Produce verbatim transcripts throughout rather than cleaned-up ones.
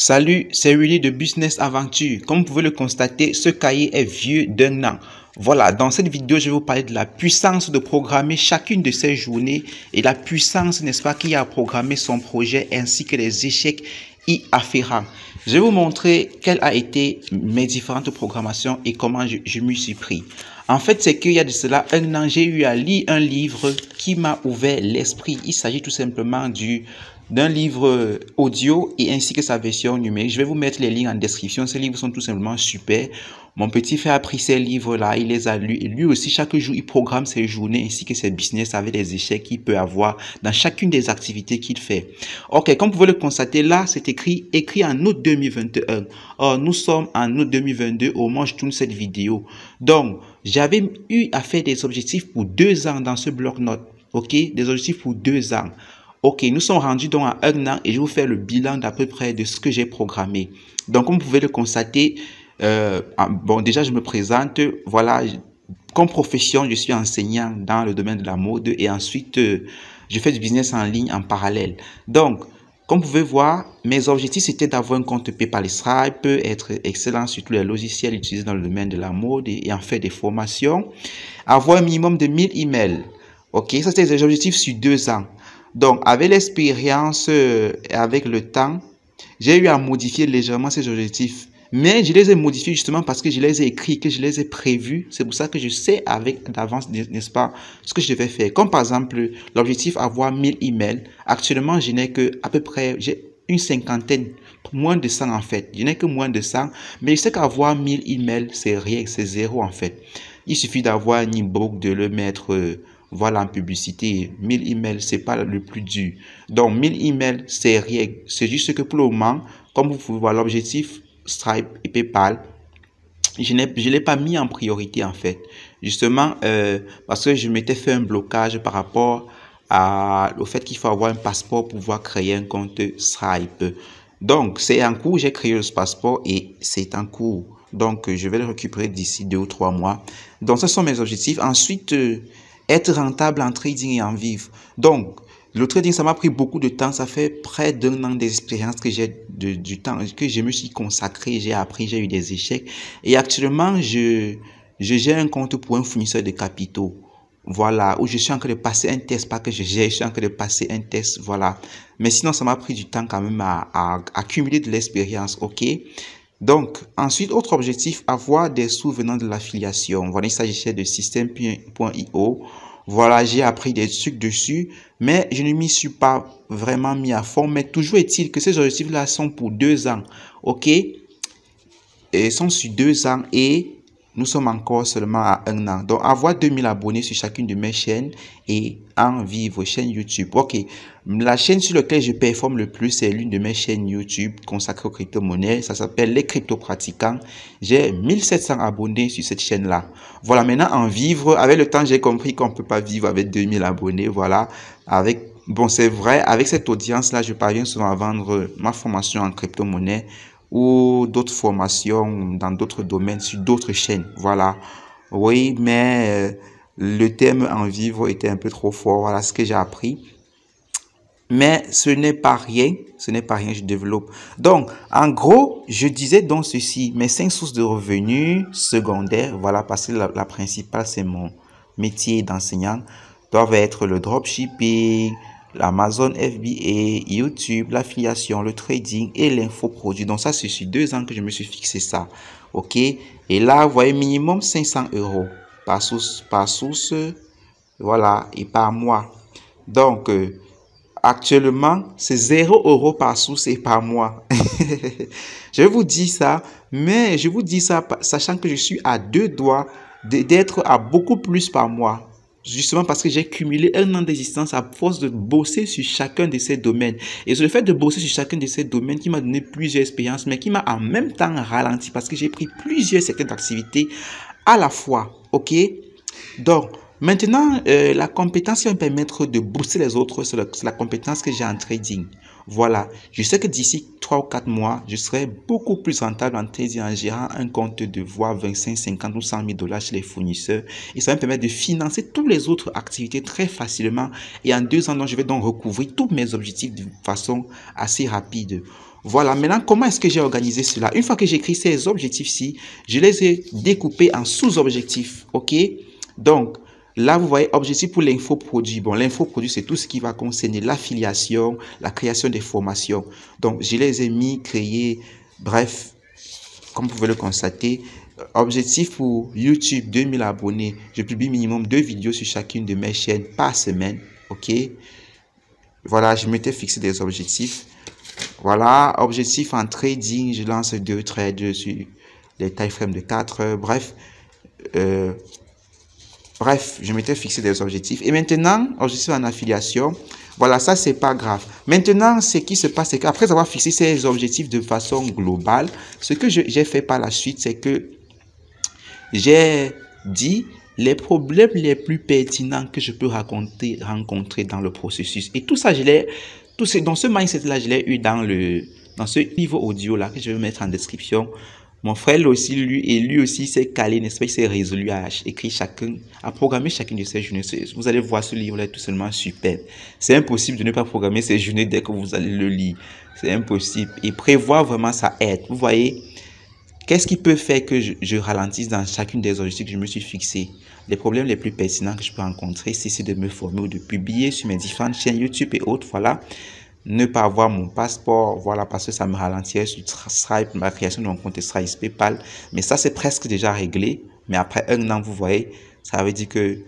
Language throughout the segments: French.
Salut, c'est Willy de Business Aventures. Comme vous pouvez le constater, ce cahier est vieux d'un an. Voilà, dans cette vidéo, je vais vous parler de la puissance de programmer chacune de ces journées et la puissance, n'est-ce pas, qu'il y a à programmer son projet ainsi que les échecs y afférents. Je vais vous montrer quelles ont été mes différentes programmations et comment je, je m'y suis pris. En fait, c'est qu'il y a de cela un an, j'ai eu à lire un livre qui m'a ouvert l'esprit. Il s'agit tout simplement du... d'un livre audio et ainsi que sa version numérique. Je vais vous mettre les liens en description. Ces livres sont tout simplement super. Mon petit frère a pris ces livres-là, il les a lus. Et lui aussi, chaque jour, il programme ses journées ainsi que ses business avec les échecs qu'il peut avoir dans chacune des activités qu'il fait. Ok, comme vous pouvez le constater, là, c'est écrit, écrit en août deux mille vingt et un. Or, nous sommes en août deux mille vingt-deux au moment où je tourne cette vidéo. Donc, j'avais eu à faire des objectifs pour deux ans dans ce bloc-notes. Ok, des objectifs pour deux ans. Ok, nous sommes rendus donc à un an et je vous fais le bilan d'à peu près de ce que j'ai programmé. Donc, comme vous pouvez le constater, euh, bon, déjà, je me présente. Voilà, comme profession, je suis enseignant dans le domaine de la mode et ensuite, euh, je fais du business en ligne en parallèle. Donc, comme vous pouvez voir, mes objectifs, c'était d'avoir un compte PayPal et Stripe, être excellent sur tous les logiciels utilisés dans le domaine de la mode et, et en faire des formations, avoir un minimum de mille emails. Ok, ça, c'était des objectifs sur deux ans. Donc, avec l'expérience euh, et avec le temps, j'ai eu à modifier légèrement ces objectifs. Mais je les ai modifiés justement parce que je les ai écrits, que je les ai prévus. C'est pour ça que je sais avec d'avance, n'est-ce pas, ce que je devais faire. Comme par exemple, l'objectif avoir mille emails. Actuellement, je n'ai que à peu près, j'ai une cinquantaine, moins de cent en fait. Je n'ai que moins de cent, mais je sais qu'avoir mille emails, c'est rien, c'est zéro en fait. Il suffit d'avoir un e-book, de le mettre... Euh, Voilà, en publicité, mille emails, c'est pas le plus dur. Donc, mille emails, c'est rien. C'est juste que pour le moment, comme vous pouvez voir, l'objectif Stripe et PayPal, je ne l'ai pas mis en priorité, en fait. Justement, euh, parce que je m'étais fait un blocage par rapport à, au fait qu'il faut avoir un passeport pour pouvoir créer un compte Stripe. Donc, c'est en cours, j'ai créé ce passeport et c'est en cours. Donc, je vais le récupérer d'ici deux ou trois mois. Donc, ce sont mes objectifs. Ensuite... Euh, être rentable en trading et en vivre. Donc, le trading, ça m'a pris beaucoup de temps. Ça fait près d'un an d'expérience que j'ai de, du temps, que je me suis consacré, j'ai appris, j'ai eu des échecs. Et actuellement, je, je gère un compte pour un fournisseur de capitaux. Voilà, où je suis en train de passer un test, pas que je gère, je suis en train de passer un test, voilà. Mais sinon, ça m'a pris du temps quand même à, à, à accumuler de l'expérience, ok? Donc, ensuite, autre objectif, avoir des sous venant de l'affiliation. Voilà, il s'agissait de système point i o. Voilà, j'ai appris des trucs dessus, mais je ne m'y suis pas vraiment mis à fond. Mais toujours est-il que ces objectifs-là sont pour deux ans, ok? Et sont sur deux ans et nous sommes encore seulement à un an. Donc, avoir deux mille abonnés sur chacune de mes chaînes et en vivre, chaîne YouTube. Ok, la chaîne sur laquelle je performe le plus, c'est l'une de mes chaînes YouTube consacrée aux crypto-monnaies. Ça s'appelle Les Crypto-pratiquants. J'ai mille sept cents abonnés sur cette chaîne-là. Voilà, maintenant, en vivre. Avec le temps, j'ai compris qu'on ne peut pas vivre avec deux mille abonnés. Voilà, avec... Bon, c'est vrai, avec cette audience-là, je parviens souvent à vendre ma formation en crypto-monnaie ou d'autres formations dans d'autres domaines, sur d'autres chaînes, voilà. Oui, mais le thème en vivre était un peu trop fort, voilà ce que j'ai appris. Mais ce n'est pas rien, ce n'est pas rien, je développe. Donc, en gros, je disais donc ceci, mes cinq sources de revenus secondaires, voilà, parce que la, la principale, c'est mon métier d'enseignant, doivent être le dropshipping, l'Amazon F B A, YouTube, l'affiliation, le trading et l'infoproduit. Donc ça, c'est sur deux ans que je me suis fixé ça. Ok. Et là, vous voyez, minimum cinq cents euros par source, par source, voilà, et par mois. Donc, euh, actuellement, c'est zéro euros par source et par mois. Je vous dis ça, mais je vous dis ça sachant que je suis à deux doigts d'être à beaucoup plus par mois. Justement parce que j'ai cumulé un an d'existence à force de bosser sur chacun de ces domaines. Et c'est le fait de bosser sur chacun de ces domaines qui m'a donné plusieurs expériences, mais qui m'a en même temps ralenti parce que j'ai pris plusieurs secteurs d'activité à la fois. Ok? Donc, maintenant, euh, la compétence qui va me permettre de booster les autres, c'est la, la compétence que j'ai en trading. Voilà. Je sais que d'ici trois ou quatre mois, je serai beaucoup plus rentable en trading en gérant un compte de voire vingt-cinq, cinquante ou cent mille dollars chez les fournisseurs. Et ça va me permettre de financer toutes les autres activités très facilement. Et en deux ans, donc, je vais donc recouvrir tous mes objectifs de façon assez rapide. Voilà, maintenant, comment est-ce que j'ai organisé cela? Une fois que j'ai écrit ces objectifs-ci, je les ai découpés en sous-objectifs, ok? Donc, là, vous voyez, objectif pour l'infoproduit. Bon, l'infoproduit, c'est tout ce qui va concerner l'affiliation, la création des formations. Donc, je les ai mis, créés, bref, comme vous pouvez le constater. Objectif pour YouTube, deux mille abonnés. Je publie minimum deux vidéos sur chacune de mes chaînes par semaine, ok? Voilà, je m'étais fixé des objectifs. Voilà, objectif en trading, je lance deux trades sur les time frames de quatre heures, bref. Euh, Bref, je m'étais fixé des objectifs. Et maintenant, objectif en affiliation. Voilà, ça, c'est pas grave. Maintenant, ce qui se passe, c'est qu'après avoir fixé ces objectifs de façon globale, ce que j'ai fait par la suite, c'est que j'ai dit les problèmes les plus pertinents que je peux raconter, rencontrer dans le processus. Et tout ça, je l'ai, tout ce, dans ce mindset-là, je l'ai eu dans le, dans ce livre audio-là que je vais mettre en description. Mon frère, lui aussi, lui, et lui aussi s'est calé, n'est-ce pas, il s'est résolu à écrire chacun, à programmer chacune de ses journées. Vous allez voir ce livre-là est tout simplement superbe. C'est impossible de ne pas programmer ses journées dès que vous allez le lire. C'est impossible. Et prévoir vraiment, ça aide. Vous voyez, qu'est-ce qui peut faire que je, je ralentisse dans chacune des objectifs que je me suis fixé? Les problèmes les plus pertinents que je peux rencontrer, c'est de me former ou de publier sur mes différentes chaînes YouTube et autres, voilà. Ne pas avoir mon passeport, voilà, parce que ça me ralentirait sur Stripe, ma création de mon compte Stripe, PayPal. Mais ça, c'est presque déjà réglé. Mais après un an, vous voyez, ça veut dire que,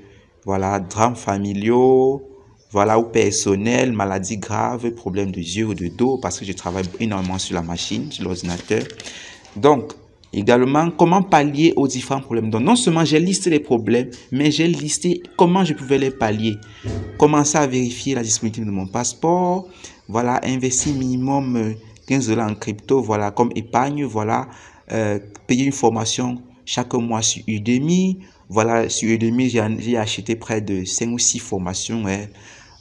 voilà, drames familiaux, voilà, ou personnel, maladie grave, problème de yeux ou de dos, parce que je travaille énormément sur la machine, sur l'ordinateur. Donc, également, comment pallier aux différents problèmes. Donc, non seulement j'ai listé les problèmes, mais j'ai listé comment je pouvais les pallier. Commencer à vérifier la disponibilité de mon passeport. Voilà, investir minimum quinze dollars en crypto, voilà, comme épargne. Voilà, euh, payer une formation chaque mois sur Udemy. Voilà, sur Udemy, j'ai acheté près de cinq ou six formations. Ouais.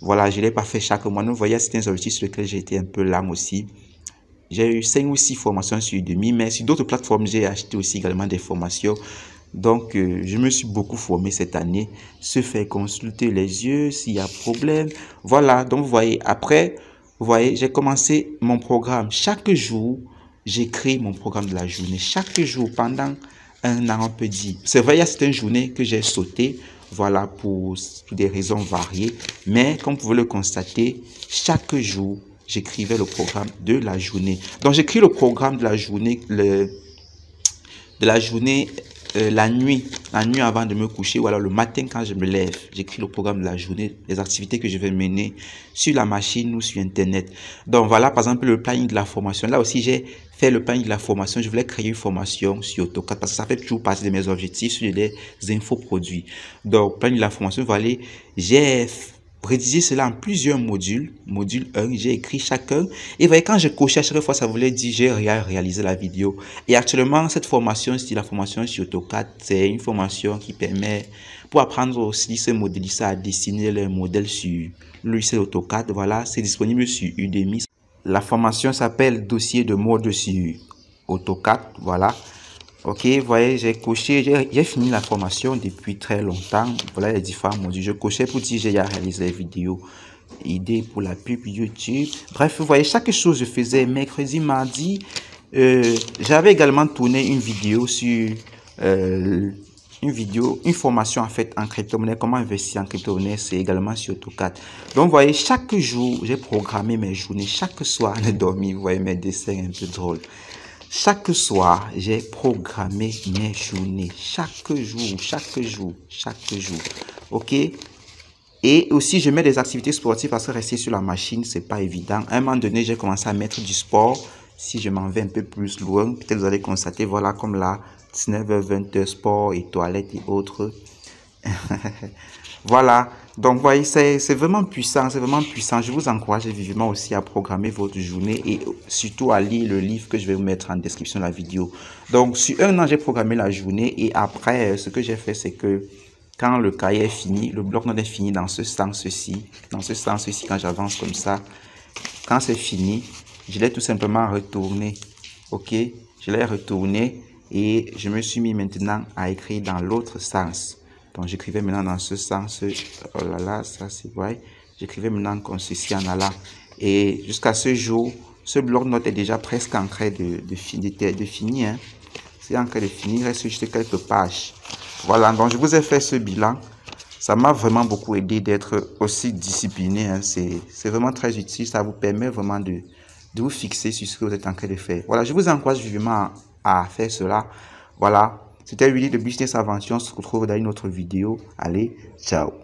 Voilà, je ne l'ai pas fait chaque mois. Donc, vous voyez, c'est un objectif sur lequel j'ai été un peu lame aussi. J'ai eu cinq ou six formations sur Udemy, mais sur d'autres plateformes, j'ai acheté aussi également des formations. Donc, euh, je me suis beaucoup formé cette année. Se faire consulter les yeux s'il y a problème. Voilà, donc vous voyez, après, vous voyez, j'ai commencé mon programme. Chaque jour, j'écris mon programme de la journée. Chaque jour, pendant un an, on peut dire. C'est vrai, il y a certaines journées que j'ai sauté, voilà, pour, pour des raisons variées. Mais, comme vous pouvez le constater, chaque jour, j'écrivais le programme de la journée. Donc, j'écris le programme de la journée, le, de la journée, euh, la nuit, la nuit avant de me coucher, ou alors le matin quand je me lève. J'écris le programme de la journée, les activités que je vais mener sur la machine ou sur Internet. Donc, voilà, par exemple, le planning de la formation. Là aussi, j'ai fait le planning de la formation. Je voulais créer une formation sur AutoCAD parce que ça fait toujours partie de mes objectifs sur les infoproduits. Donc, planning de la formation, vous allez, j'ai rédiger cela en plusieurs modules. Module un, j'ai écrit chacun. Et vous voyez, quand je cochais à chaque fois, ça voulait dire j'ai réalisé la vidéo. Et actuellement, cette formation, c'est la formation sur AutoCAD. C'est une formation qui permet, pour apprendre aussi ce modéliste à dessiner le modèle sur le logiciel AutoCAD. Voilà, c'est disponible sur Udemy. La formation s'appelle dossier de mode sur AutoCAD. Voilà. Ok, vous voyez, j'ai coché, j'ai fini la formation depuis très longtemps. Voilà les différents modules. Je cochais pour dire j'ai réalisé les vidéos, idées pour la pub YouTube. Bref, vous voyez, chaque chose je faisais mercredi, mardi. Euh, J'avais également tourné une vidéo sur euh, une vidéo, une formation en fait en crypto-monnaie. Comment investir en crypto-monnaie, c'est également sur AutoCAD. Donc, vous voyez, chaque jour, j'ai programmé mes journées. Chaque soir, j'ai dormi. Vous voyez mes dessins un peu drôles. Chaque soir, j'ai programmé mes journées. Chaque jour, chaque jour, chaque jour. Ok? Et aussi, je mets des activités sportives parce que rester sur la machine, c'est pas évident. À un moment donné, j'ai commencé à mettre du sport. Si je m'en vais un peu plus loin, peut-être vous allez constater, voilà, comme là, dix-neuf heures, vingt heures, sport et toilettes et autres. Voilà. Donc, vous voyez, c'est vraiment puissant, c'est vraiment puissant. Je vous encourage vivement aussi à programmer votre journée et surtout à lire le livre que je vais vous mettre en description de la vidéo. Donc, sur un an, j'ai programmé la journée et après, ce que j'ai fait, c'est que quand le cahier est fini, le bloc-notes est fini dans ce sens-ci, dans ce sens-ci, quand j'avance comme ça, quand c'est fini, je l'ai tout simplement retourné, ok? Je l'ai retourné et je me suis mis maintenant à écrire dans l'autre sens. Donc, j'écrivais maintenant dans ce sens, oh là là, ça c'est vrai, j'écrivais maintenant comme ceci en allant. Et jusqu'à ce jour, Ce bloc-notes est déjà presque en train de, de, de, de finir. Hein. C'est en train de finir, il reste juste quelques pages. Voilà, donc je vous ai fait ce bilan. Ça m'a vraiment beaucoup aidé d'être aussi discipliné. Hein. C'est vraiment très utile. Ça vous permet vraiment de, de vous fixer sur ce que vous êtes en train de faire. Voilà, je vous encourage vivement à, à faire cela. Voilà, c'était Willy de Business Aventures. On se retrouve dans une autre vidéo. Allez, ciao.